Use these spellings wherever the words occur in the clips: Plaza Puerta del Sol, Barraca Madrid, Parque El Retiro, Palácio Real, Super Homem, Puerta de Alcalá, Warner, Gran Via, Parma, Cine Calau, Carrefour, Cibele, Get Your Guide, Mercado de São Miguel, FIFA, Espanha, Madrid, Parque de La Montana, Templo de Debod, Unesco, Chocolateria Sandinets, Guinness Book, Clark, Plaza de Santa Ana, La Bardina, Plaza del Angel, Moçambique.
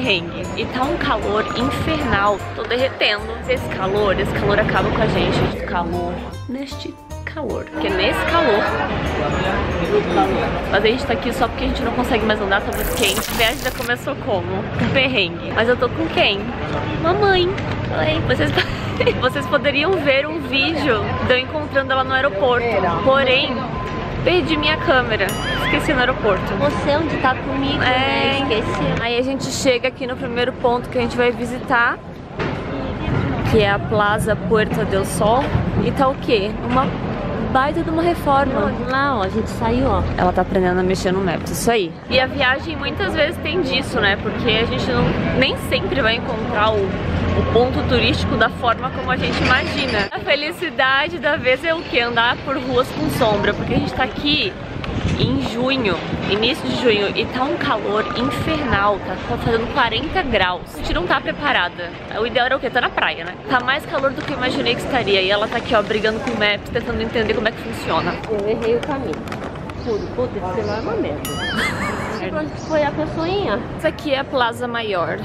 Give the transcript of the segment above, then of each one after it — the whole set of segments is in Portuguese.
perrengue. E tá um calor infernal. Tô derretendo. Esse calor acaba com a gente. Nesse calor. Mas a gente tá aqui só porque a gente não consegue mais andar, tá muito quente. A viagem já começou como? Um perrengue. Mas eu tô com quem? Mamãe. Oi. Vocês poderiam ver um vídeo de eu encontrando ela no aeroporto. Porém, perdi minha câmera. Esqueci no aeroporto. Você onde tá comigo, é... né? Esqueci. Aí a gente chega aqui no primeiro ponto que a gente vai visitar, que é a Plaza Puerta del Sol. E tá o quê? Uma baita de uma reforma. Lá, ó, a gente saiu, ó. Ela tá aprendendo a mexer no map, isso aí. E a viagem muitas vezes tem disso, né? Porque a gente nem sempre vai encontrar o ponto turístico da forma como a gente imagina. A felicidade da vez é o quê? Andar por ruas com sombra, porque a gente tá aqui em junho, início de junho, e tá um calor infernal, tá fazendo 40 graus. A gente não tá preparada. O ideal era o quê? Tá na praia, né? Tá mais calor do que eu imaginei que estaria. E ela tá aqui, ó, brigando com o Maps, tentando entender como é que funciona. Eu errei o caminho. Puta, esse celular é uma merda. Onde foi a pessoinha? Essa aqui é a Plaza Mayor,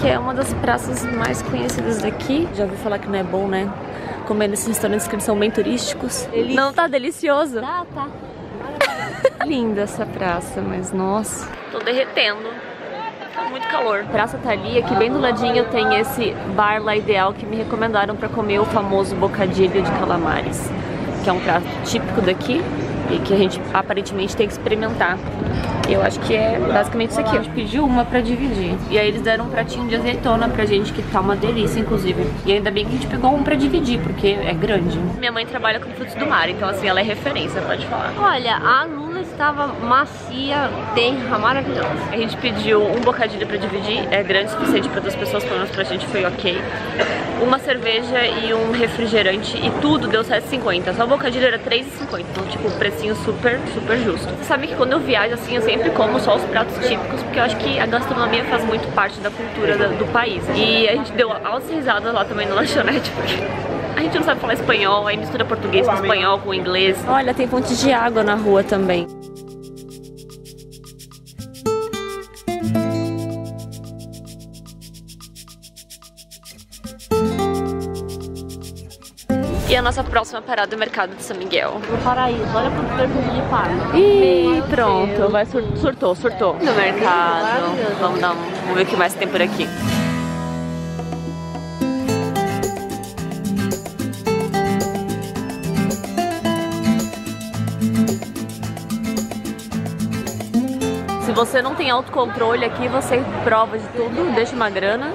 que é uma das praças mais conhecidas daqui. Já ouvi falar que não é bom, né? Comer nesses restaurantes que são bem turísticos. Delícia. Não tá delicioso? Tá. Linda essa praça, mas nossa, tô derretendo, tá muito calor. A praça tá ali, aqui bem do ladinho tem esse bar La Ideal, que me recomendaram pra comer o famoso bocadilho de calamares, que é um prato típico daqui e que a gente aparentemente tem que experimentar. Eu acho que é basicamente isso aqui. A gente pediu uma pra dividir, e aí eles deram um pratinho de azeitona pra gente, que tá uma delícia, inclusive. E ainda bem que a gente pegou um pra dividir, porque é grande. Minha mãe trabalha com frutos do mar, então assim, ela é referência, pode falar. Olha, a lula estava macia, terra maravilhosa. A gente pediu um bocadilho pra dividir, é grande o suficiente pra duas pessoas, pelo menos pra gente foi ok. Uma cerveja e um refrigerante, e tudo deu R$7,50. Só o bocadilho era R$3,50, então tipo, precinho super, super justo. Sabe que quando eu viajo assim, eu sempre como só os pratos típicos, porque eu acho que a gastronomia faz muito parte da cultura do país. E a gente deu altas risadas lá também na lanchonete, porque a gente não sabe falar espanhol, aí mistura português com espanhol, com inglês. Olha, tem fonte de água na rua também. E a nossa próxima parada é o Mercado de São Miguel. O paraíso, olha pro perfume de palma. Ih, pronto, vai, surtou. No mercado, vamos ver o que mais tem por aqui. Se você não tem autocontrole aqui, você prova de tudo, deixa uma grana.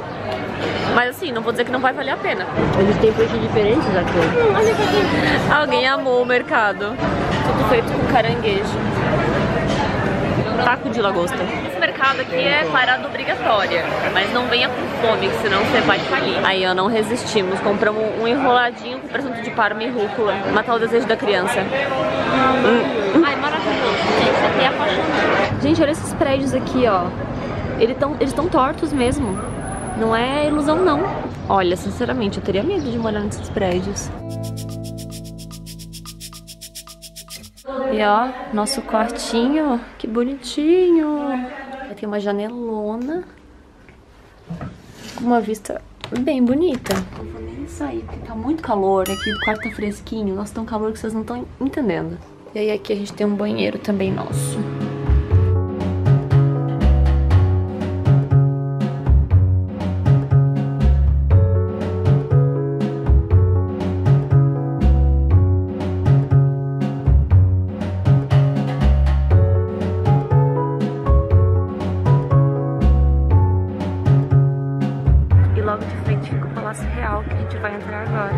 Mas assim, não vou dizer que não vai valer a pena. Eles têm preços diferentes aqui. Olha que aqui. Alguém amou o mercado. Tudo feito com caranguejo. Taco de lagosta. Esse mercado aqui é parada obrigatória. Mas não venha com fome, senão você vai falir. Aí ó, não resistimos. Compramos um enroladinho com presunto de parma e rúcula. Matar o desejo da criança. Ai, maravilhoso. Gente, até apaixonante. Gente, olha esses prédios aqui, ó. Eles estão tortos mesmo. Não é ilusão, não. Olha, sinceramente, eu teria medo de morar nesses prédios. E ó, nosso quartinho, que bonitinho. Tem uma janelona com uma vista bem bonita. Não vou nem sair, porque tá muito calor. Aqui o quarto tá fresquinho. Nossa, tá um calor que vocês não estão entendendo. E aí aqui a gente tem um banheiro também nosso. Palácio Real, que a gente vai entrar agora.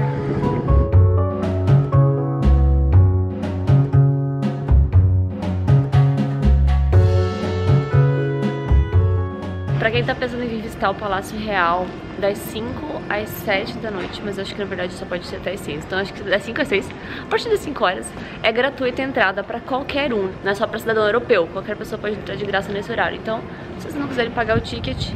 Pra quem tá pensando em visitar o Palácio Real, das 5 às 7 da noite, mas acho que na verdade só pode ser até as 6. Então acho que das 5 às 6, a partir das 5 horas, é gratuita a entrada pra qualquer um. Não é só pra cidadão europeu, qualquer pessoa pode entrar de graça nesse horário. Então, se vocês não quiserem pagar o ticket,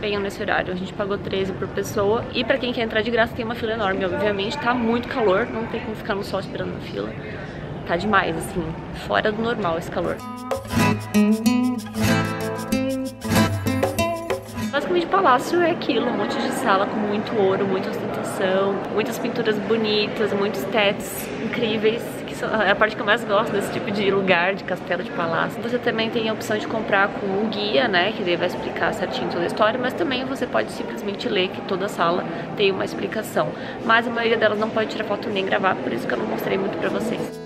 venham nesse horário. A gente pagou 13 por pessoa, e pra quem quer entrar de graça tem uma fila enorme, obviamente. Tá muito calor, não tem como ficar no sol esperando na fila. Tá demais, assim, fora do normal esse calor. filme de palácio é aquilo, um monte de sala com muito ouro, muita ostentação, muitas pinturas bonitas, muitos tetos incríveis, que é a parte que eu mais gosto desse tipo de lugar, de castelo, de palácio. Você também tem a opção de comprar com um guia, né, que daí vai explicar certinho toda a história, mas também você pode simplesmente ler que toda sala tem uma explicação. Mas a maioria delas não pode tirar foto nem gravar, por isso que eu não mostrei muito pra vocês.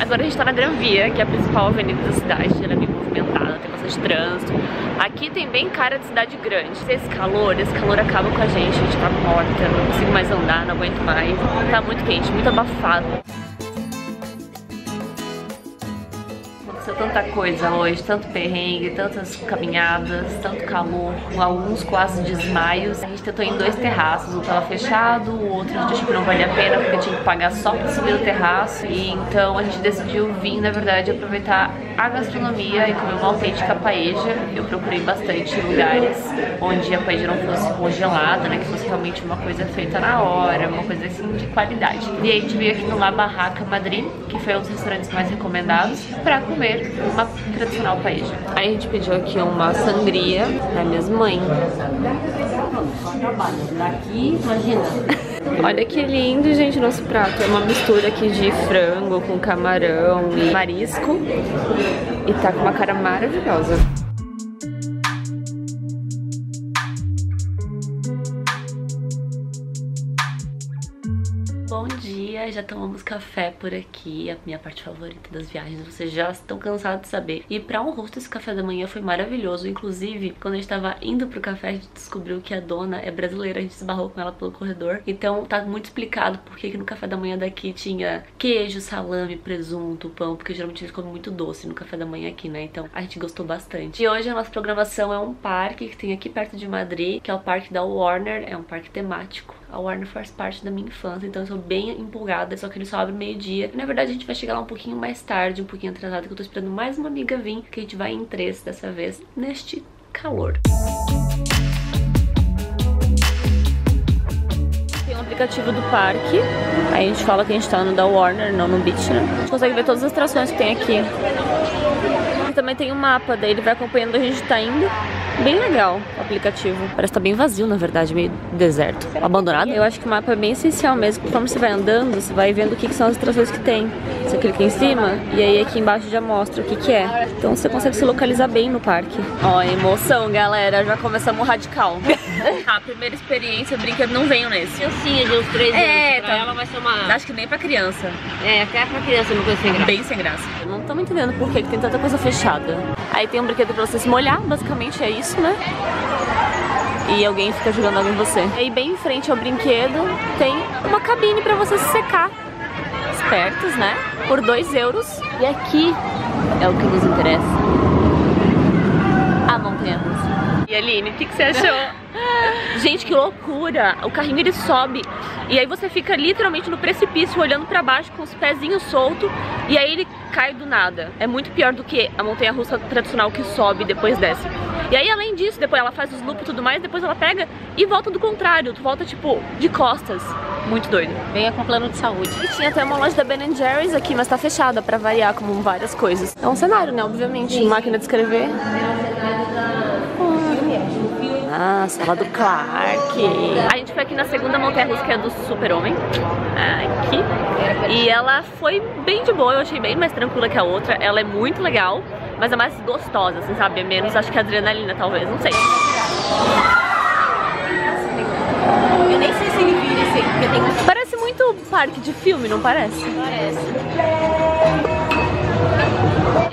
Agora a gente tá na Gran Via, que é a principal avenida da cidade, ela é bem movimentada, tem bastante trânsito. Aqui tem bem cara de cidade grande. Esse calor acaba com a gente tá morta, não consigo mais andar, não aguento mais. Tá muito quente, muito abafado. Aconteceu tanta coisa hoje, tanto perrengue, tantas caminhadas, tanto calor, com alguns quase desmaios. A gente tentou ir em dois terraços, um tava fechado, o outro a gente achou que não valia a pena porque tinha que pagar só pra subir o terraço. E então a gente decidiu vir, na verdade, aproveitar a gastronomia e comer uma autêntica paella. Eu procurei bastante lugares onde a paella não fosse congelada, né, que fosse realmente uma coisa feita na hora, uma coisa assim de qualidade. E aí a gente veio aqui no La Barraca Madrid, que foi um dos restaurantes mais recomendados, pra comer uma tradicional paella. Aí a gente pediu aqui uma sangria da minha mãe. Olha que lindo, gente, nosso prato. É uma mistura aqui de frango com camarão e marisco. E tá com uma cara maravilhosa. Bom dia, já tomamos café por aqui, a minha parte favorita das viagens, vocês já estão cansados de saber. E pra um rosto esse café da manhã foi maravilhoso, inclusive quando a gente tava indo pro café a gente descobriu que a dona é brasileira, a gente se esbarrou com ela pelo corredor. Então tá muito explicado porque que no café da manhã daqui tinha queijo, salame, presunto, pão, porque geralmente a gente come muito doce no café da manhã aqui, né, então a gente gostou bastante. E hoje a nossa programação é um parque que tem aqui perto de Madrid, que é o parque da Warner, é um parque temático. A Warner faz parte da minha infância, então eu sou bem empolgada, só que ele só abre meio-dia. Na verdade, a gente vai chegar lá um pouquinho mais tarde, um pouquinho atrasada, que eu tô esperando mais uma amiga vir, que a gente vai em 3 dessa vez, neste calor. Aplicativo do parque, aí a gente fala que a gente tá no da Warner, não no Beach, né? A gente consegue ver todas as atrações que tem aqui. E também tem um mapa, daí ele vai acompanhando onde a gente tá indo. Bem legal o aplicativo. Parece que tá bem vazio, na verdade, meio deserto, abandonado. Eu acho que o mapa é bem essencial mesmo, conforme você vai andando, você vai vendo o que são as atrações que tem. Você clica em cima e aí aqui embaixo já mostra o que é. Então você consegue se localizar bem no parque. Ó, emoção, galera, já começamos radical. A primeira experiência, brinquedo, não venho nesse. Eu sim, de uns 3 anos, pra ela vai ser uma... Acho que nem pra criança. É, até pra criança é uma coisa sem graça. Bem sem graça. Eu não tô me entendendo por que tem tanta coisa fechada. Aí tem um brinquedo pra você se molhar, basicamente é isso, né? E alguém fica jogando água em você. Aí bem em frente ao brinquedo tem uma cabine pra você se secar. Espertos, né? Por 2 euros. E aqui é o que nos interessa. A montanha russa. E Aline, o que você achou? Gente, que loucura! O carrinho ele sobe e aí você fica literalmente no precipício olhando pra baixo com os pezinhos soltos e aí ele cai do nada. É muito pior do que a montanha-russa tradicional que sobe e depois desce. E aí além disso, depois ela faz os loops e tudo mais, depois ela pega e volta do contrário, tu volta tipo de costas. Muito doido. Venha com plano de saúde. E tinha até uma loja da Ben & Jerry's aqui, mas tá fechada pra variar como várias coisas. É um cenário, né? Obviamente, máquina de escrever. Ah, sala do Clark. A gente foi aqui na segunda montanha-russa, que é do Super Homem. Aqui. E ela foi bem de boa, eu achei bem mais tranquila que a outra. Ela é muito legal, mas é mais gostosa, assim, sabe? É menos, acho que adrenalina, talvez, não sei. Eu nem sei se ele vira assim, porque tem... Parece muito parque de filme, não parece? Parece.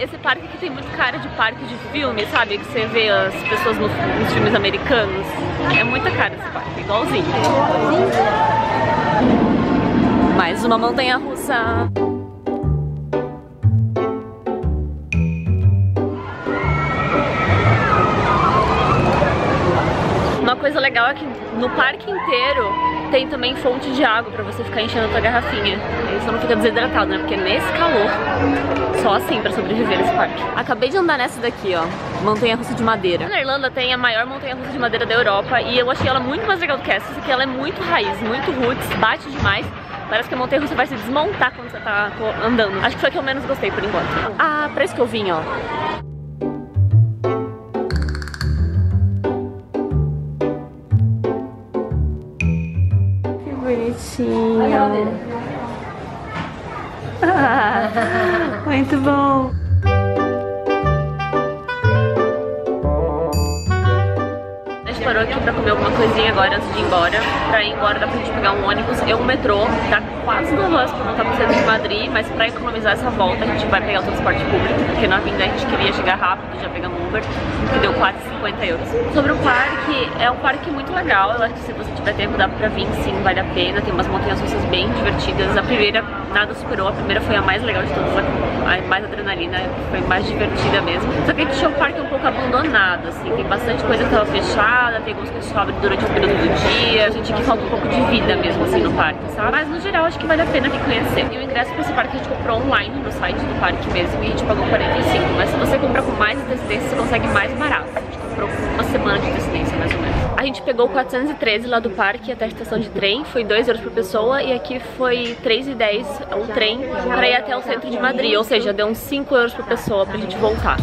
Esse parque aqui tem muito cara de parque de filme, sabe? Que você vê as pessoas nos filmes americanos. É muita cara esse parque, igualzinho. Mais uma montanha-russa! Uma coisa legal é que no parque inteiro tem também fonte de água pra você ficar enchendo a tua garrafinha. Aí você não fica desidratado, né? Porque nesse calor, só assim pra sobreviver nesse parque. Acabei de andar nessa daqui, ó. Montanha-russa de madeira. Na Irlanda tem a maior montanha-russa de madeira da Europa e eu achei ela muito mais legal do que essa, porque ela é muito raiz, muito roots, bate demais. Parece que a montanha-russa vai se desmontar quando você tá andando. Acho que foi a que eu menos gostei por enquanto. Ah, pra isso que eu vim, ó. Bonitinho. Ah, muito bom. A gente parou aqui pra comer alguma coisinha agora antes de ir embora. Pra ir embora dá pra gente pegar um ônibus e um metrô. Tá quase 2 horas pra voltar pro centro de Madrid, mas pra economizar essa volta a gente vai pegar o transporte público, porque na vinda a gente queria chegar rápido, já pegamos Uber, que deu quase 50 euros. Sobre o parque, é um parque muito legal, eu acho que se você tiver tempo dá pra vir, sim, vale a pena, tem umas montanhas-russas bem divertidas. A primeira nada superou, a primeira foi a mais legal de todas, a mais adrenalina, foi mais divertida mesmo. Só que a gente achou o parque um pouco abandonado, assim, tem bastante coisa que tava fechada, tem algumas coisas que abrem durante o período do dia, a gente que falta um pouco de vida mesmo, assim, no parque, sabe? Mas no geral acho que vale a pena me conhecer. E o ingresso pra esse parque a gente comprou online no site do parque mesmo e a gente pagou 45, mas se você comprar com mais antecedência você consegue mais barato. A gente comprou com uma semana de antecedência mais ou menos. A gente pegou 413 lá do parque até a estação de trem, foi 2 euros por pessoa e aqui foi 3,10 o trem pra ir até o centro de Madrid, ou seja, deu uns 5 euros por pessoa pra gente voltar.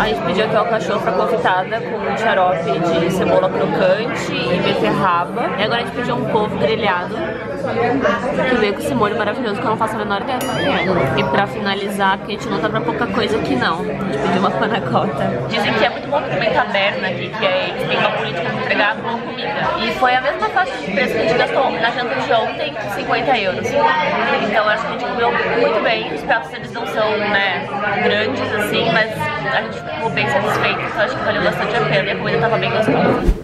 A gente pediu aqui o alcachofra confitada com xarope de cebola crocante e beterraba. E agora a gente pediu um couve grelhado que veio com esse molho maravilhoso que eu não faço a menor ideia. E pra finalizar, porque a gente não tá pra pouca coisa aqui não, a gente pediu uma panna cotta. Dizem que é muito bom comer taberna aqui, que aí tem uma política de entregar boa comida. E foi a mesma faixa de preço que a gente gastou na janta de ontem, 50 euros. Então acho que a gente comeu muito bem. Os pratos eles não são, né, grandes assim, mas a gente ficou bem satisfeito, então acho que valeu bastante a pena e a comida tava bem gostosa.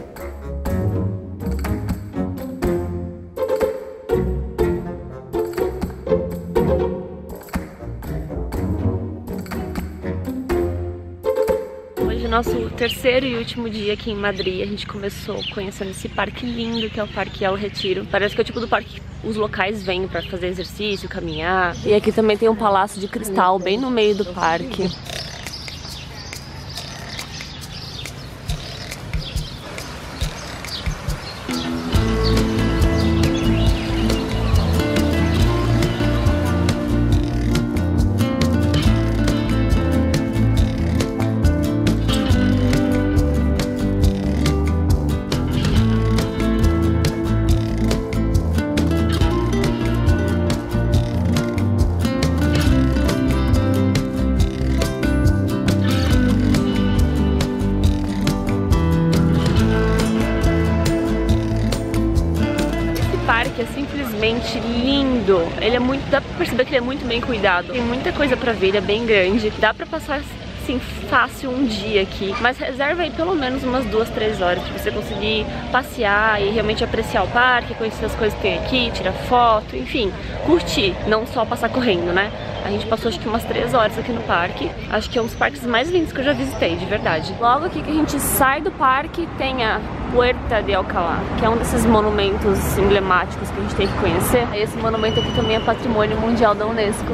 Nosso terceiro e último dia aqui em Madrid, a gente começou conhecendo esse parque lindo que é o Parque El Retiro. Parece que é o tipo do parque que os locais vêm pra fazer exercício, caminhar. E aqui também tem um palácio de cristal bem no meio do parque. É simplesmente lindo. Ele é muito, dá pra perceber que ele é muito bem cuidado. Tem muita coisa pra ver, ele é bem grande. Dá pra passar assim fácil um dia aqui, mas reserva aí pelo menos umas 2, 3 horas pra você conseguir passear e realmente apreciar o parque, conhecer as coisas que tem aqui, tirar foto, enfim, curtir, não só passar correndo, né? A gente passou acho que umas 3 horas aqui no parque. Acho que é um dos parques mais lindos que eu já visitei, de verdade. Logo aqui que a gente sai do parque tem a Puerta de Alcalá, que é um desses monumentos emblemáticos que a gente tem que conhecer. Esse monumento aqui também é patrimônio mundial da Unesco.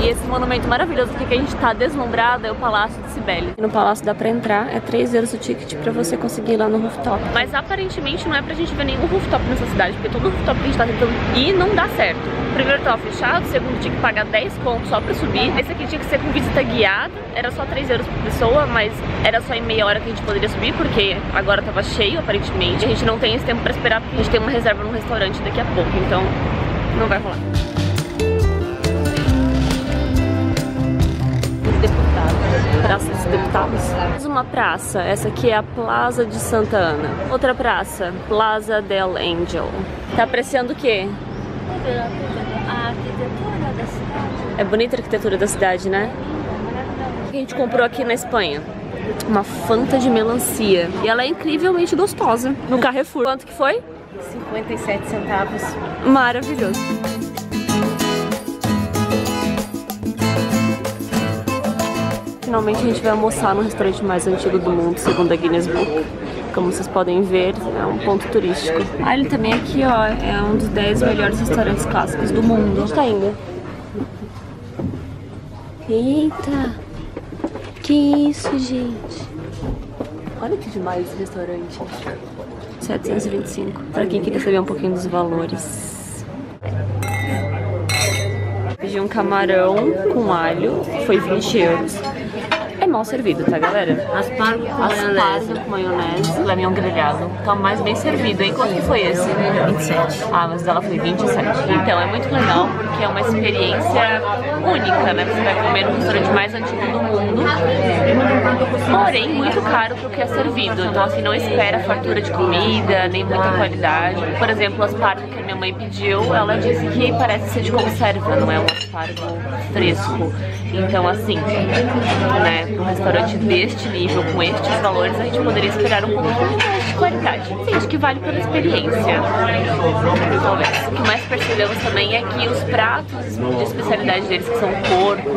E esse monumento maravilhoso aqui que a gente tá deslumbrado é o Palácio de Cibele. No palácio dá pra entrar, é 3 euros o ticket pra você conseguir ir lá no rooftop. Mas aparentemente não é pra gente ver nenhum rooftop nessa cidade, porque todo rooftop que a gente tá tentando ir não dá certo. O primeiro tava fechado, o segundo tinha que pagar 10 contos só pra subir. Esse aqui tinha que ser com visita guiada, era só 3 euros por pessoa, mas era só em meia hora que a gente poderia subir, porque agora tava cheio aparentemente. A gente não tem esse tempo pra esperar, porque a gente tem uma reserva num restaurante daqui a pouco, então não vai rolar. Praça dos Deputados. Mais uma praça, essa aqui é a Plaza de Santa Ana. Outra praça, Plaza del Angel. Tá apreciando o quê? A arquitetura da cidade. É bonita a arquitetura da cidade, né? O que a gente comprou aqui na Espanha? Uma Fanta de melancia. E ela é incrivelmente gostosa no Carrefour. Quanto que foi? 57 centavos. Maravilhoso. Finalmente a gente vai almoçar no restaurante mais antigo do mundo, segundo a Guinness Book. Como vocês podem ver, é um ponto turístico. Ah, ele também aqui, ó, é um dos 10 melhores restaurantes clássicos do mundo. Onde tá indo? Eita! Que isso, gente? Olha que demais esse restaurante. 725. Pra quem queria saber um pouquinho dos valores. Pedi um camarão com alho, foi 20 euros. É mal servido, tá, galera? Aspargo com maionese, leminhão grelhado. Tá mais bem servido, hein? Quanto que foi esse? 27. Ah, mas dela foi 27. Então é muito legal, porque é uma experiência única, né? Você vai comer no restaurante mais antigo do mundo, porém muito caro pro que é servido. Então assim, não espera fartura de comida, nem muita qualidade. Por exemplo, o aspargo que a minha mãe pediu, ela disse que parece ser de conserva, não é um aspargo fresco. Então assim, né? Um restaurante deste nível, com estes valores, a gente poderia esperar um pouco mais de qualidade. Sim, acho que vale pela experiência. Talvez. O que mais percebemos também é que os pratos de especialidade deles, que são porco,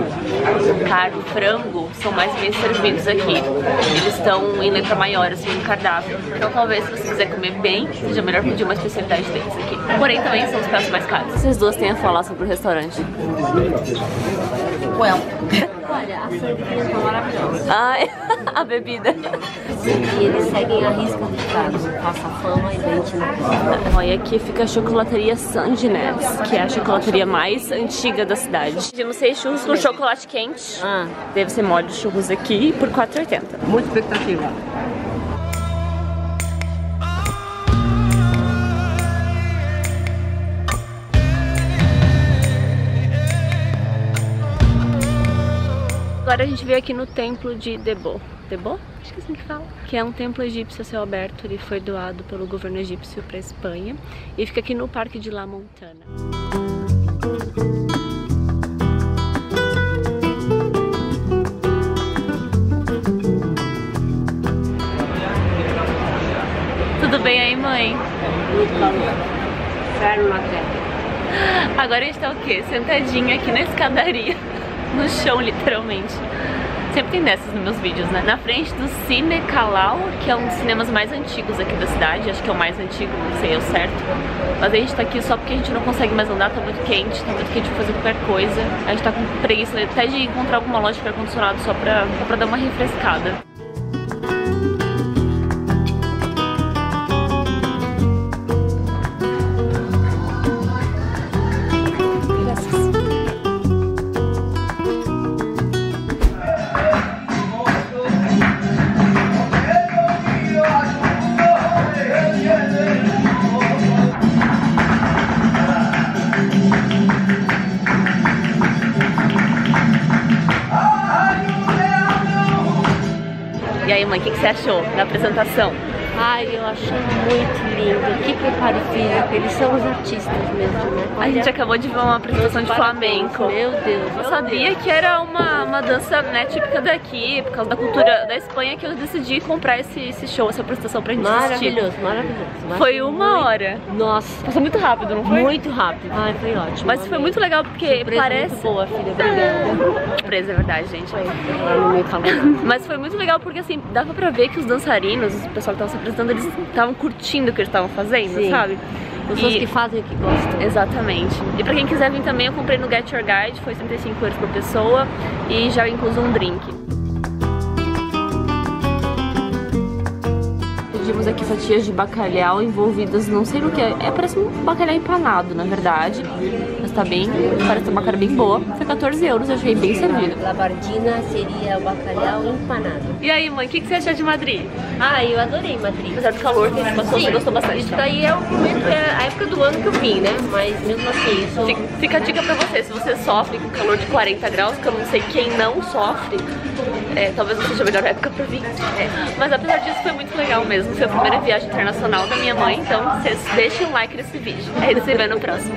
carne, frango, são mais bem servidos aqui. Eles estão em letra maior, assim, no cardápio. Então talvez, se você quiser comer bem, seja melhor pedir uma especialidade deles aqui. Porém, também são os pratos mais caros. Vocês duas têm a falar sobre o restaurante. Well. Olha, a cerveja tá maravilhosa. Ai, a bebida. E eles seguem a risca do prato, passa fama e dente na cara. E aqui fica a Chocolateria Sandinets, que é a chocolateria mais antiga da cidade. Pedimos 6 churros com chocolate quente. Deve ser mole de churros aqui por 4,80. Muita expectativa. Agora a gente veio aqui no Templo de Debod. Debod? Acho que é assim que fala. Que é um templo egípcio a céu aberto. Ele foi doado pelo governo egípcio para a Espanha. E fica aqui no Parque de La Montana. Tudo bem aí, mãe? Agora a gente tá o quê? Sentadinha aqui na escadaria. No chão, literalmente. Sempre tem dessas nos meus vídeos, né? Na frente do Cine Calau, que é um dos cinemas mais antigos aqui da cidade. Acho que é o mais antigo, não sei ao certo. Mas a gente tá aqui só porque a gente não consegue mais andar, tá muito quente pra fazer qualquer coisa. A gente tá com preguiça até de encontrar alguma loja de ar-condicionado só pra dar uma refrescada. E aí, mãe, o que você achou da apresentação? Ai, eu achei muito lindo. Que preparo físico. Eles são os artistas mesmo, né? Olha, a gente acabou de ver uma apresentação de flamenco. Meu Deus. Eu sabia que era uma dança, né, típica daqui, por causa da cultura da Espanha, que eu decidi comprar esse show, essa apresentação pra gente assistir. Maravilhoso, maravilhoso. Foi uma hora. Nossa. Passou muito rápido, não foi? Muito rápido. Ai, foi ótimo. Mas foi muito legal porque surpresa parece... muito boa, filha. Obrigada. Surpresa, é verdade, gente. Foi. Mas foi muito legal porque, assim, dava pra ver que os dançarinos, o pessoal que tava se apresentando, eles estavam curtindo o que eles estavam fazendo, sim, sabe? Pessoas que fazem o que gostam. Exatamente. E pra quem quiser vir também, eu comprei no Get Your Guide, foi 35 euros por pessoa e já incluso um drink. Pedimos aqui fatias de bacalhau envolvidas, não sei no que é, parece um bacalhau empanado, na verdade. Mas tá bem, parece uma cara bem boa. Foi 14 euros, eu achei bem servido. La Bardina seria o bacalhau empanado. E aí, mãe, o que você achou de Madrid? Ah, eu adorei Madrid. Apesar do calor que a gente passou, você gostou bastante. Isso daí é a época do ano que eu vim, né? Mas mesmo assim, isso... Fica a dica pra você, se você sofre com calor de 40 graus, que eu não sei quem não sofre, talvez não seja a melhor época pra vir. Mas apesar disso, foi muito legal mesmo. Foi a primeira viagem internacional da minha mãe, então vocês deixem um like nesse vídeo. A gente se vê no próximo.